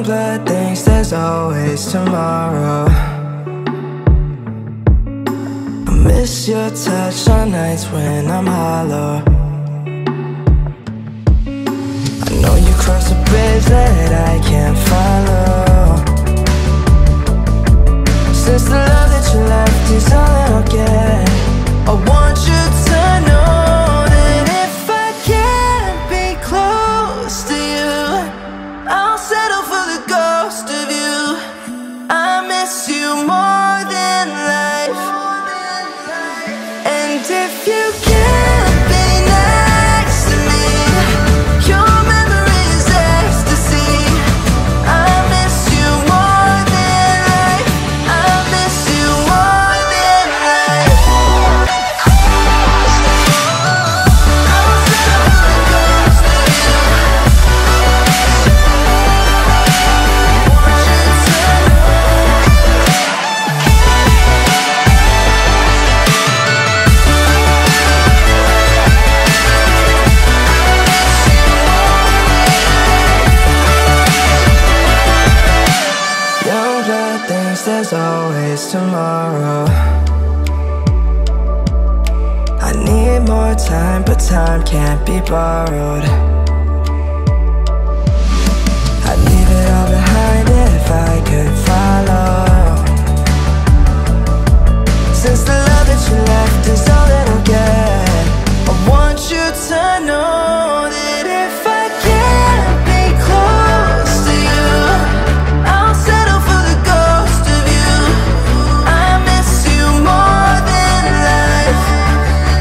young blood thinks there's always tomorrow. I miss your touch on nights when I'm hollow. I know you cross a bridge that I can't follow. Since the love that you left is all I'll get, I want you to know that if I can't be close to you, I'll settle for the ghost of you. I miss you more than life. And if you can't be next to me, your memory is ecstasy. I miss you more than life. I miss you more than life. I'll settle for the ghost of you. Want you to Young blood thinks there's always tomorrow. I need more time, but time can't be borrowed. I'd leave it all behind if I could follow. Since the love that you left is all that I'll get, I want you to know that if I can't be close to you, I'll settle for the ghost of you. I miss you more than life.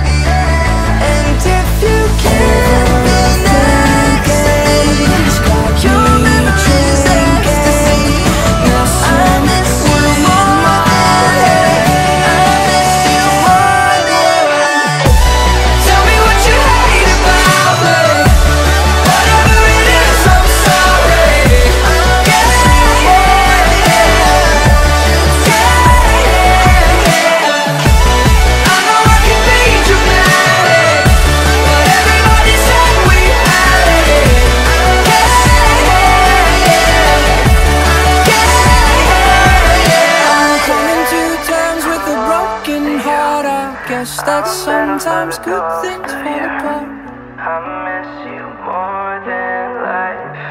And if you can't be next to me, your memory is ecstasy. I miss you more than life. I miss you more than life. Tell me what you hate about me. Whatever it is, I'm sorry. I know I can be dramatic, but everybody said we had it. I'm coming two times with a broken heart. I guess that sometimes good things fall apart. I miss you more than life.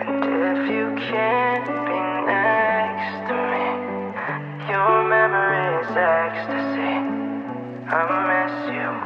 And if you can't be next to me, your memory is ecstasy. I miss you